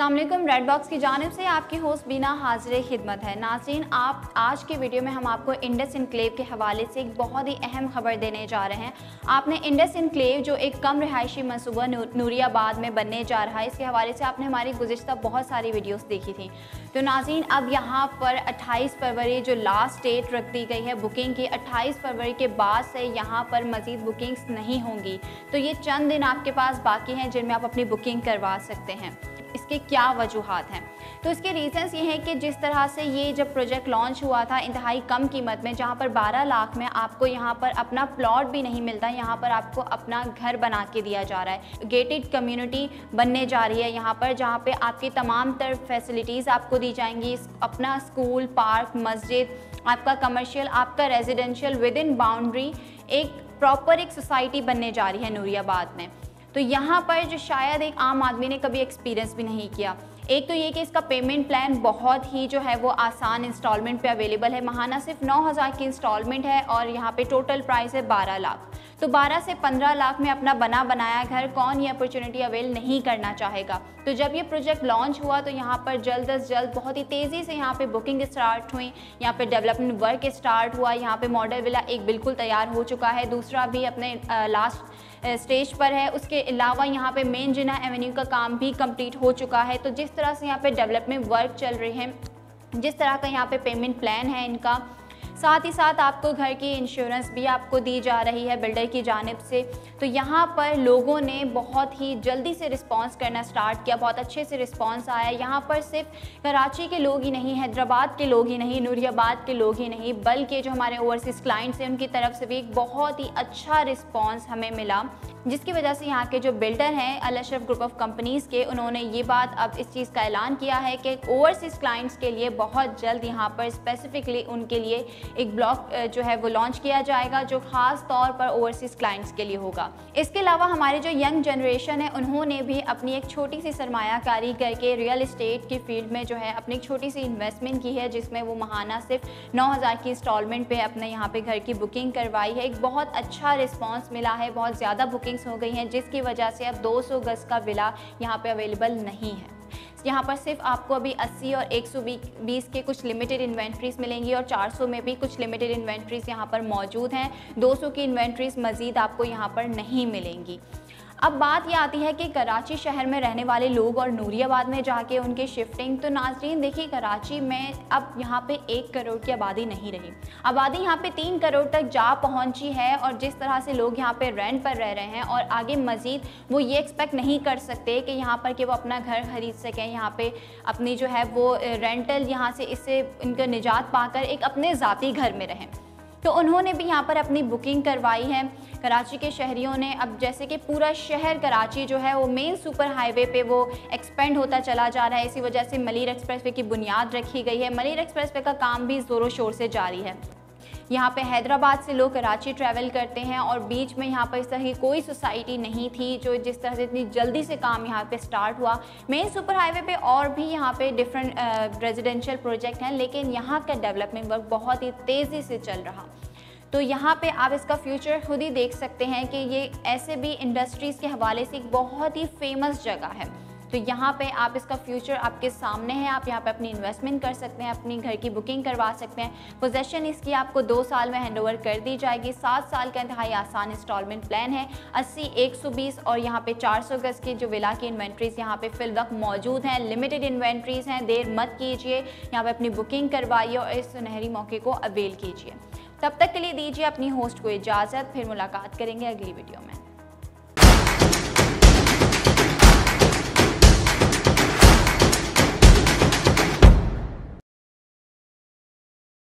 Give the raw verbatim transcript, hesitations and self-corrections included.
अस्सलाम वालेकुम, red box की जानिब से आपकी होस्ट बीना हाजिर खिदमत है। नाज़रीन, आप आज के वीडियो में हम आपको इंडस इनक्लेव के हवाले से एक बहुत ही अहम खबर देने जा रहे हैं। आपने इंडस इनक्लेव जो एक कम रिहायशी मनसूबा नूरियाबाद में बनने जा रहा है, इसके हवाले से आपने हमारी गुज़श्ता बहुत सारी वीडियोस देखी थी। तो नाज़रीन, अब यहाँ पर अट्ठाईस फरवरी जो लास्ट डेट रख दी गई है बुकिंग की, अट्ठाईस फरवरी के बाद से यहाँ पर मज़ीद बुकिंग्स नहीं होंगी। तो ये चंद दिन आपके पास बाकी हैं जिनमें आप अपनी बुकिंग करवा सकते हैं। इसके क्या वजूहात हैं? तो इसके रीजंस ये हैं कि जिस तरह से ये जब प्रोजेक्ट लॉन्च हुआ था इंतहाई कम कीमत में, जहाँ पर बारह लाख में आपको यहाँ पर अपना प्लॉट भी नहीं मिलता, यहाँ पर आपको अपना घर बना के दिया जा रहा है। गेटेड कम्युनिटी बनने जा रही है यहाँ पर, जहाँ पे आपकी तमाम तर फैसिलिटीज़ आपको दी जाएंगी। अपना स्कूल, पार्क, मस्जिद, आपका कमर्शियल, आपका रेजिडेंशियल विद इन बाउंड्री, एक प्रॉपर एक सोसाइटी बनने जा रही है नूरियाबाद में। तो यहाँ पर जो शायद एक आम आदमी ने कभी एक्सपीरियंस भी नहीं किया, एक तो ये कि इसका पेमेंट प्लान बहुत ही जो है वो आसान इंस्टॉलमेंट पे अवेलेबल है। महाना सिर्फ नौ हज़ार की इंस्टॉलमेंट है और यहाँ पे टोटल प्राइस है बारह लाख। तो बारह से पंद्रह लाख में अपना बना बनाया घर कौन ये अपॉर्चुनिटी अवेल नहीं करना चाहेगा। तो जब ये प्रोजेक्ट लॉन्च हुआ तो यहाँ पर जल्द अज जल्द बहुत ही तेज़ी से यहाँ पे बुकिंग स्टार्ट हुई, यहाँ पे डेवलपमेंट वर्क स्टार्ट हुआ। यहाँ पे मॉडल विला एक बिल्कुल तैयार हो चुका है, दूसरा भी अपने लास्ट स्टेज पर है। उसके अलावा यहाँ पे मेन जिना एवेन्यू का काम भी कंप्लीट हो चुका है। तो जिस तरह से यहाँ पे डेवलपमेंट वर्क चल रहे हैं, जिस तरह का यहाँ पे पेमेंट प्लान है इनका, साथ ही साथ आपको घर की इंश्योरेंस भी आपको दी जा रही है बिल्डर की जानिब से। तो यहाँ पर लोगों ने बहुत ही जल्दी से रिस्पांस करना स्टार्ट किया, बहुत अच्छे से रिस्पांस आया। यहाँ पर सिर्फ कराची के लोग ही नहीं, हैदराबाद के लोग ही नहीं, नूरियाबाद के लोग ही नहीं, बल्कि जो हमारे ओवरसीज़ क्लाइंट्स हैं उनकी तरफ से भी एक बहुत ही अच्छा रिस्पॉन्स हमें मिला, जिसकी वजह से यहाँ के जो बिल्डर हैं अशरफ ग्रुप ऑफ कंपनीज़ के, उन्होंने ये बात अब इस चीज़ का ऐलान किया है कि ओवरसीज़ क्लाइंट्स के लिए बहुत जल्द यहाँ पर स्पेसिफिकली उनके लिए एक ब्लॉक जो है वो लॉन्च किया जाएगा जो ख़ास तौर पर ओवरसीज़ क्लाइंट्स के लिए होगा। इसके अलावा हमारे जो यंग जनरेशन है उन्होंने भी अपनी एक छोटी सी सरमायाकारी करके रियल इस्टेट की फील्ड में जो है अपनी एक छोटी सी इन्वेस्टमेंट की है, जिसमें वो महाना सिर्फ नौ हज़ार की इंस्टॉलमेंट पर अपने यहाँ पर घर की बुकिंग करवाई है। एक बहुत अच्छा रिस्पॉन्स मिला है, बहुत ज़्यादा बुकिंग्स हो गई हैं, जिसकी वजह से अब दो सौ गज़ का विला यहाँ पे अवेलेबल नहीं है। यहाँ पर सिर्फ आपको अभी अस्सी और एक सौ बीस के कुछ लिमिटेड इन्वेंट्रीज मिलेंगी और चार सौ में भी कुछ लिमिटेड इन्वेंट्रीज यहाँ पर मौजूद हैं। दो सौ की इन्वेंट्रीज मज़ीद आपको यहाँ पर नहीं मिलेंगी। अब बात यह आती है कि कराची शहर में रहने वाले लोग और नूरियाबाद में जाके उनकी शिफ्टिंग। तो नाज़रीन देखिए, कराची में अब यहाँ पे एक करोड़ की आबादी नहीं रही, आबादी यहाँ पे तीन करोड़ तक जा पहुँची है। और जिस तरह से लोग यहाँ पे रेंट पर रह रहे हैं और आगे मज़ीद वो ये एक्सपेक्ट नहीं कर सकते कि यहाँ पर कि वो अपना घर खरीद सकें, यहाँ पर अपनी जो है वो रेंटल यहाँ से इससे इनका निजात पाकर एक अपने ज़ाती घर में रहें। तो उन्होंने भी यहाँ पर अपनी बुकिंग करवाई है कराची के शहरियों ने। अब जैसे कि पूरा शहर कराची जो है वो मेन सुपर हाईवे पे वो एक्सपेंड होता चला जा रहा है, इसी वजह से मलीर एक्सप्रेसवे की बुनियाद रखी गई है। मलीर एक्सप्रेसवे का काम भी ज़ोरों शोर से जारी है। यहाँ पे हैदराबाद से लोग कराची ट्रैवल करते हैं और बीच में यहाँ पर इस तरह की कोई सोसाइटी नहीं थी जो जिस तरह से इतनी जल्दी से काम यहाँ पे स्टार्ट हुआ। मेन सुपर हाईवे पे और भी यहाँ पे डिफरेंट रेजिडेंशियल प्रोजेक्ट हैं, लेकिन यहाँ का डेवलपमेंट वर्क बहुत ही तेज़ी से चल रहा। तो यहाँ पे आप इसका फ्यूचर खुद ही देख सकते हैं कि ये ऐसे भी इंडस्ट्रीज़ के हवाले से एक बहुत ही फेमस जगह है। तो यहाँ पे आप इसका फ्यूचर आपके सामने है, आप यहाँ पे अपनी इन्वेस्टमेंट कर सकते हैं, अपनी घर की बुकिंग करवा सकते हैं। पोजेशन इसकी आपको दो साल में हैंडओवर कर दी जाएगी। सात साल का इंतहाई आसान इंस्टॉलमेंट प्लान है। अस्सी, एक सौ बीस और यहाँ पे चार सौ गज़ की जो विला की इन्वेंट्रीज यहाँ पे फिल वक्त मौजूद हैं, लिमिटेड इन्वेंट्रीज हैं। देर मत कीजिए, यहाँ पर अपनी बुकिंग करवाइए और इस सुनहरी मौके को अवेल कीजिए। तब तक के लिए दीजिए अपनी होस्ट को इजाज़त, फिर मुलाकात करेंगे अगली वीडियो में।